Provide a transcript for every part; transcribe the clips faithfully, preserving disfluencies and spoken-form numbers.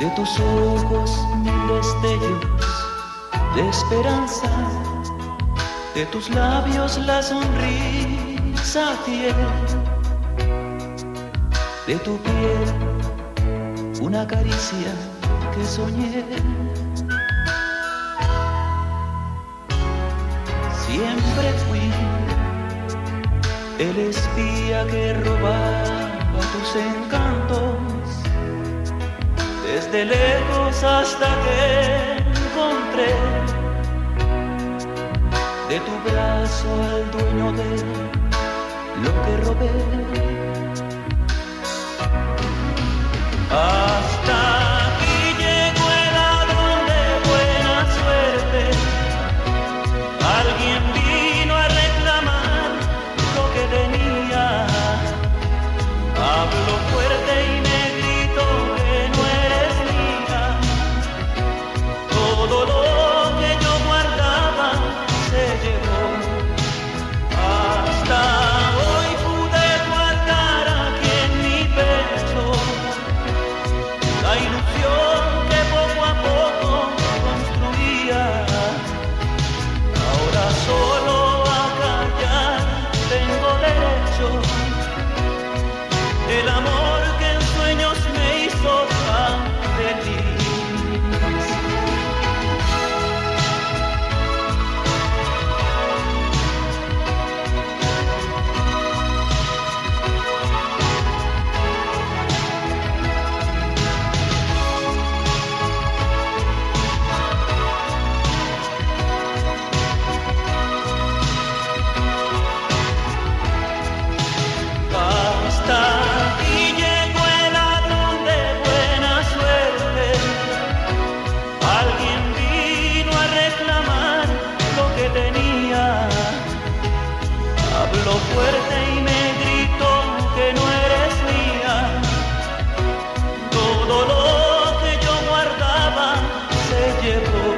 de tus ojos mil destellos de esperanza, de tus labios la sonrisa fiel, de tu piel una caricia que soñé. Siempre fui el espía que robaba tus encantos, desde lejos hasta que encontré de tu brazo al dueño de lo que robé. Hasta aquí llegó el ladrón de buena suerte, alguien vino a reclamar lo que tenía. Habló fuerte y me gritó que no eres mía. Todo lo que yo guardaba se llevó.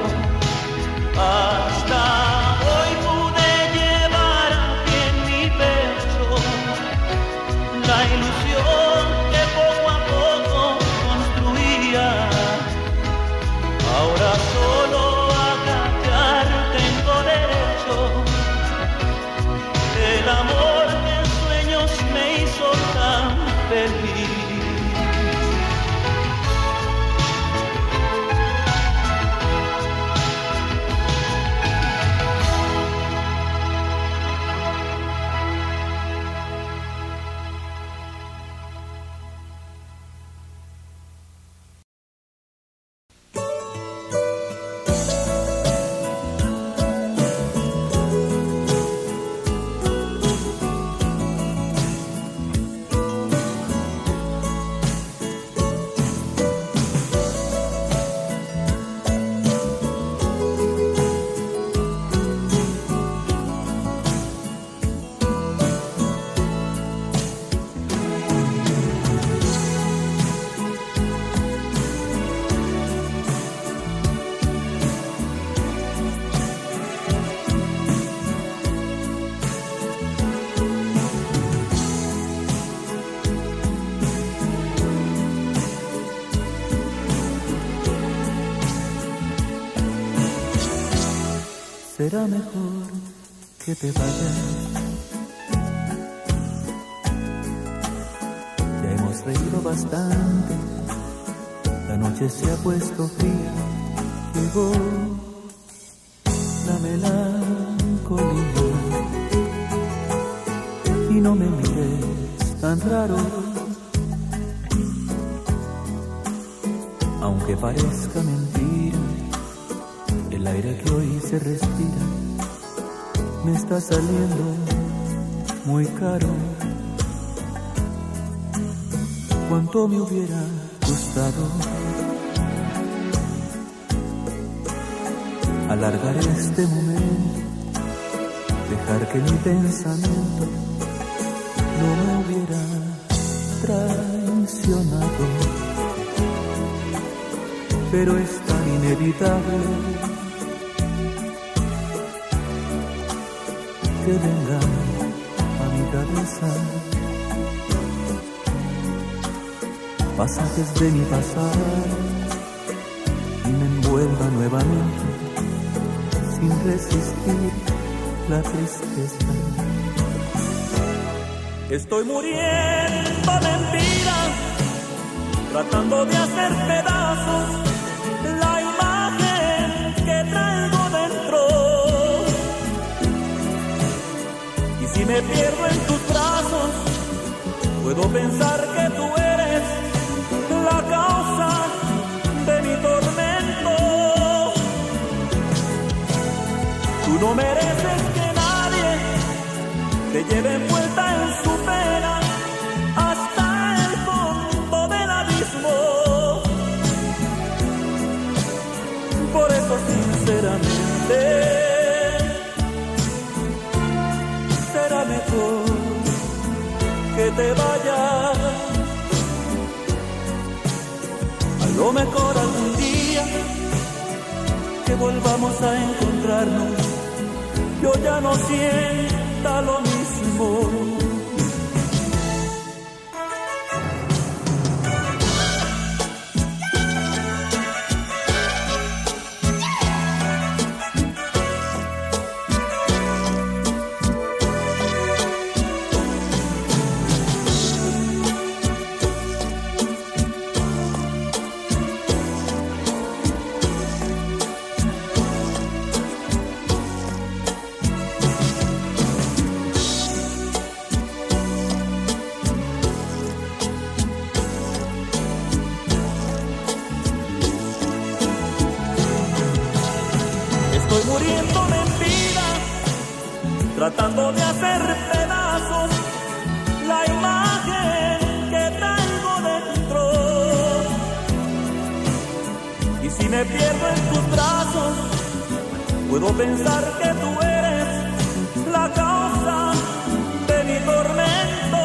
Hasta hoy pude guardar aquí en mi pecho la ilusión que poco a poco construía. Solo a callar tengo derecho, el amor que en sueños me hizo tan feliz. Será mejor que te vayas. Ya hemos reído bastante, la noche se ha puesto fría, llegó la melancolía. Y no me mires tan raro, aunque parezca mentira. El aire que hoy se respira me está saliendo muy caro. Cuánto me hubiera gustado alargar este momento, dejar que mi pensamiento no me hubiera traicionado. Pero es tan inevitable que venga a mi cabeza pasajes de mi pasado. y me envuelva nuevamente sin resistir la tristeza. Estoy muriendo de mentiras, tratando de hacer pedazos la imagen que traigo dentro. Y si me pierdo en tus brazos, puedo pensar que tú eres la causa de mi tormento. Tú no mereces que nadie te lleve envuelta en su pena hasta el fondo del abismo. Por eso sinceramente será mejor que te vayas. A lo mejor algún día que volvamos a encontrarnos, yo ya no sienta lo mismo. Estoy muriendo de mentiras, tratando de hacer pedazos la imagen que traigo dentro. Y si me pierdo en tus brazos, puedo pensar que tú eres la causa de mi tormento.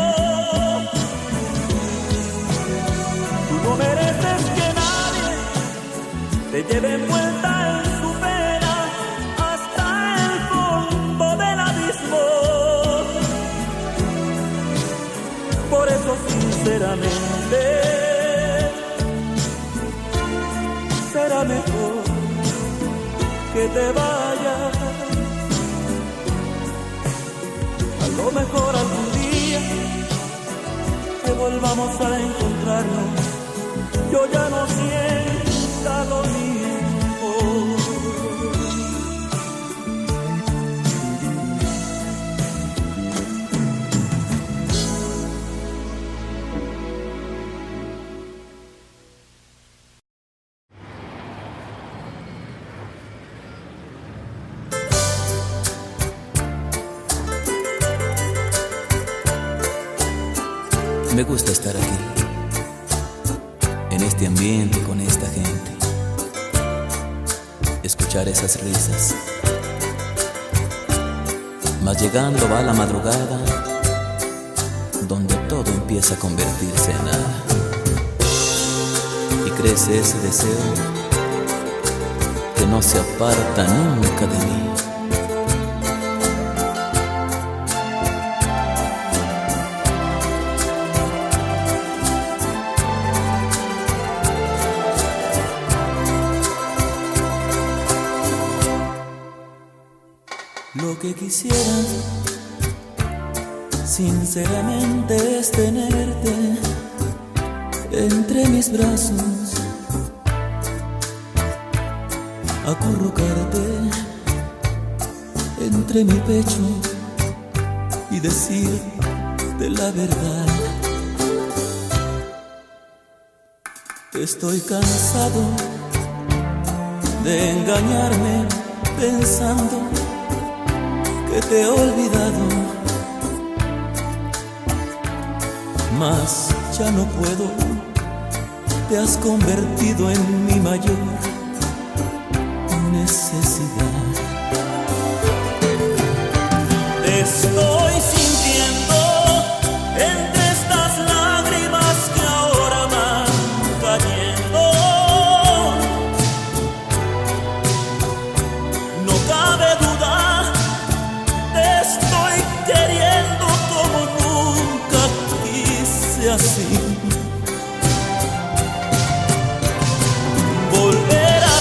Tú no mereces que nadie te lleve envuelta en sinceramente, será mejor que te vayas. A lo mejor algún día que volvamos a encontrarnos, yo ya no sienta lo mismo. Me gusta estar aquí, en este ambiente, con esta gente, escuchar esas risas. Mas llegando va la madrugada, donde todo empieza a convertirse en nada, y crece ese deseo que no se aparta nunca de mí. Lo que quisiera, sinceramente, es tenerte entre mis brazos, acurrucarte entre mi pecho y decirte la verdad. Estoy cansado de engañarme pensando que te he olvidado, mas ya no puedo. Te has convertido en mi mayor necesidad. Te estoy sintiendo entre estas lágrimas que ahora van cayendo. No cabe duda, estoy queriendo como nunca quise así. Volver a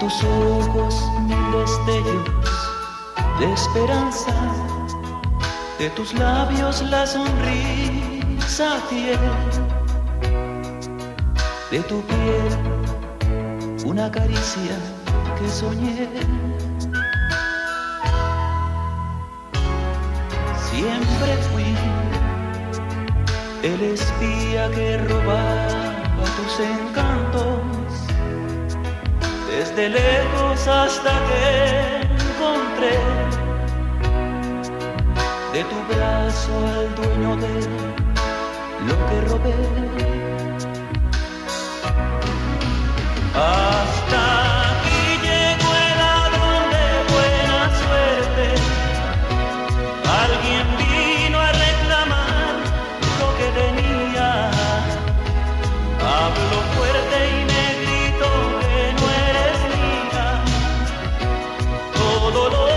tus ojos mil destellos de esperanza, de tus labios la sonrisa fiel, de tu piel una caricia que soñé. Siempre fui el espía que robaba tus encantos, desde lejos hasta que encontré de tu brazo al dueño de lo que robé. Hasta aquí llegó el ladrón de buena suerte. Alguien vino a reclamar lo que tenía. Habló fuerte y me gritó que no eres mía. Todo lo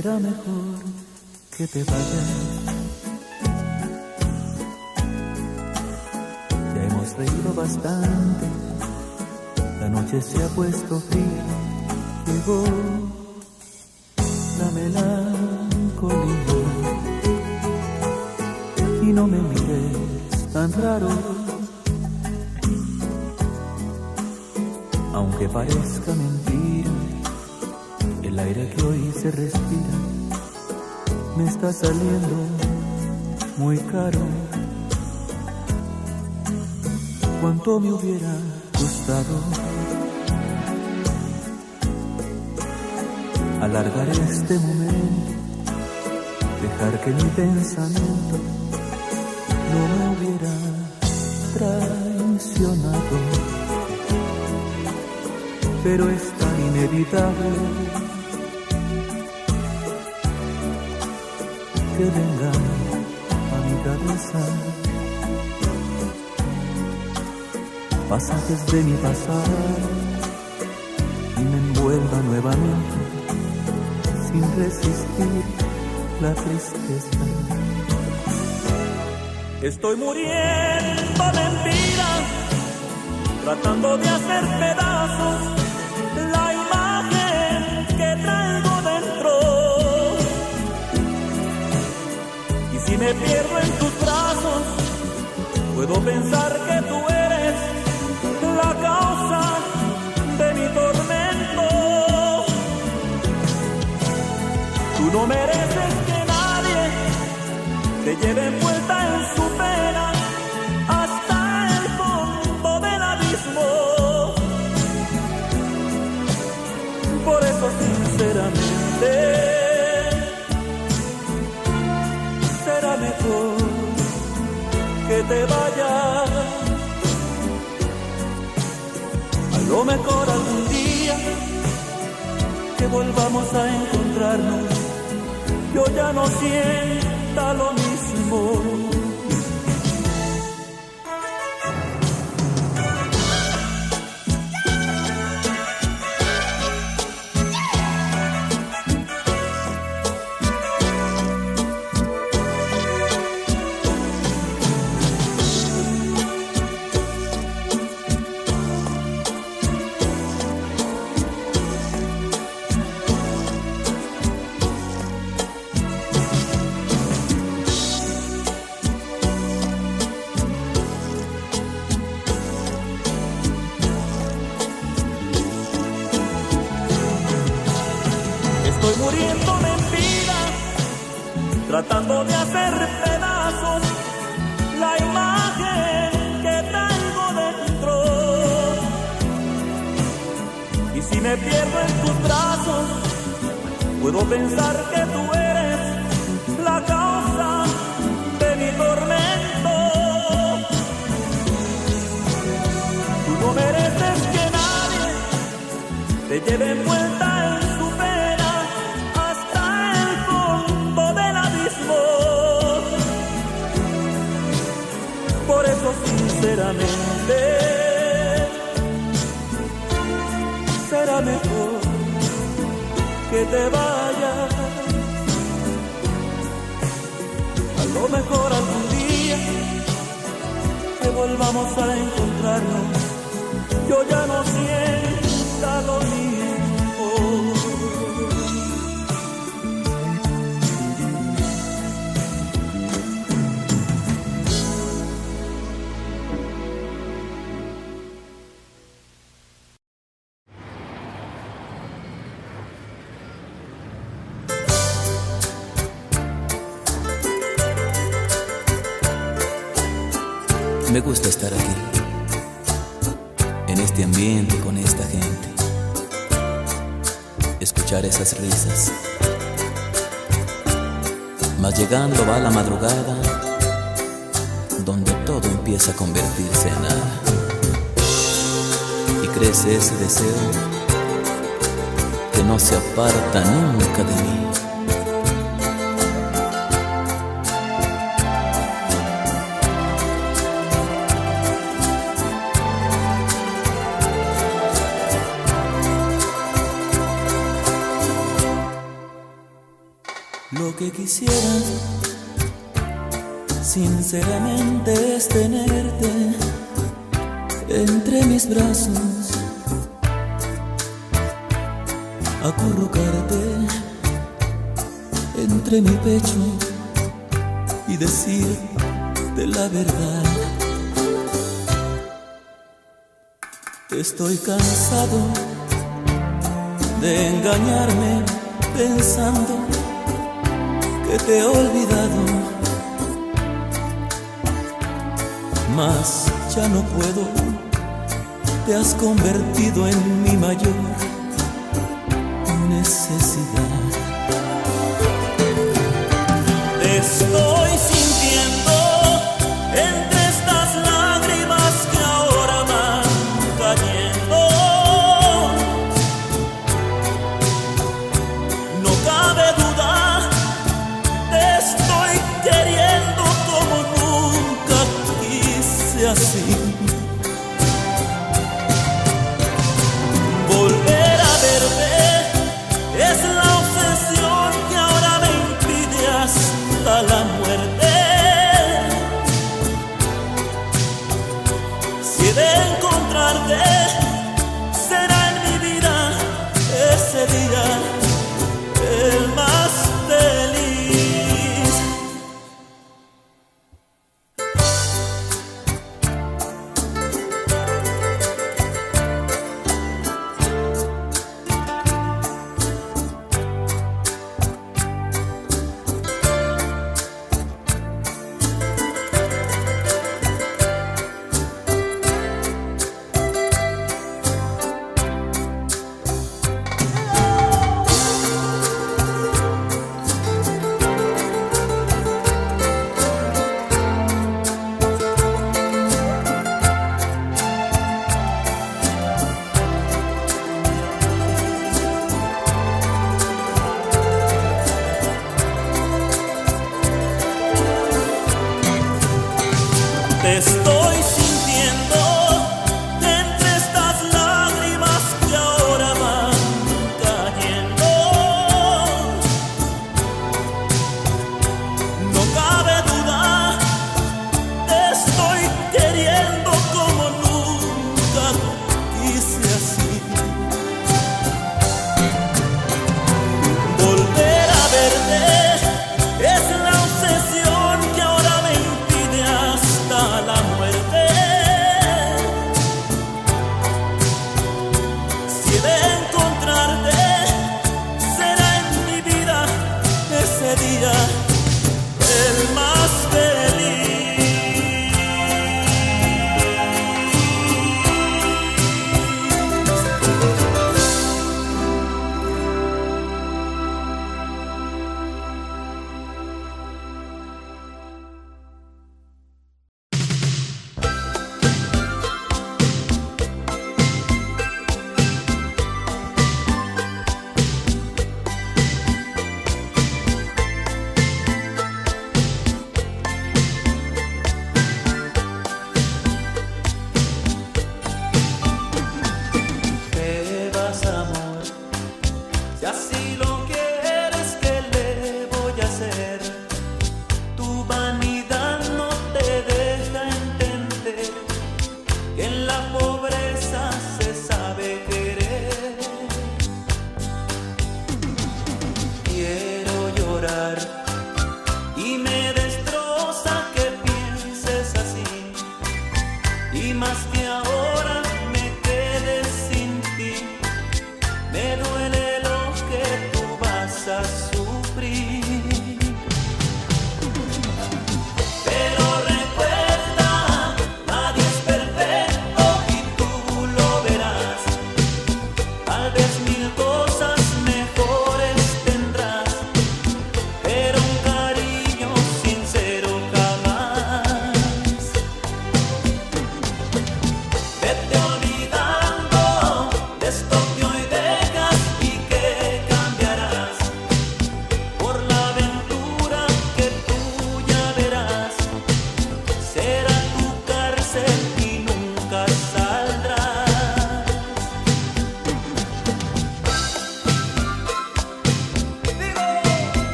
será mejor que te vayas. Ya hemos reído bastante, la noche se ha puesto fría, llegó la melancolía. Y no me mires tan raro, aunque parezca mentira. El aire que hoy se respira me está saliendo muy caro. Cuánto me hubiera gustado alargar este momento, dejar que mi pensamiento no me hubiera traicionado. Pero es tan inevitable que venga a mi cabeza pasajes de mi pasado. nuevamente sin resistir la tristeza. Estoy muriendo de envidia, tratando de hacer pedazos la imagen que traigo dentro. Y si me pierdo en tus brazos, puedo pensar que tú eres la causa de mi tormento. Tú no mereces que nadie te lleve envuelta en su pena hasta el fondo del abismo. Por eso sinceramente será mejor que te vayas. A lo mejor algún día que volvamos a encontrarnos, yo ya no sienta lo mismo. Estoy muriendo de envidia, tratando de hacer pedazos la imagen que traigo dentro. Y si me pierdo en tus brazos, puedo pensar que tú eres la causa de mi tormento. Tú no mereces que nadie te lleve envuelta en su pena. Por eso sinceramente será mejor que te vayas. A lo mejor algún día que volvamos a encontrarnos, yo ya no sienta lo mismo. Me gusta estar aquí, en este ambiente, con esta gente, escuchar esas risas. Mas llegando va la madrugada, donde todo empieza a convertirse en nada, y crece ese deseo que no se aparta nunca de mí. Que quisiera sinceramente es tenerte entre mis brazos, acurrucarte entre mi pecho y decirte la verdad. Estoy cansado de engañarme pensando que te he olvidado, mas ya no puedo. Te has convertido en mi mayor necesidad. Te estoy sintiendo entre estas lágrimas que ahora van cayendo. No cabe duda, así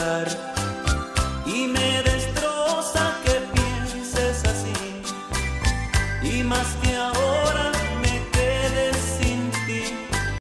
olvidar.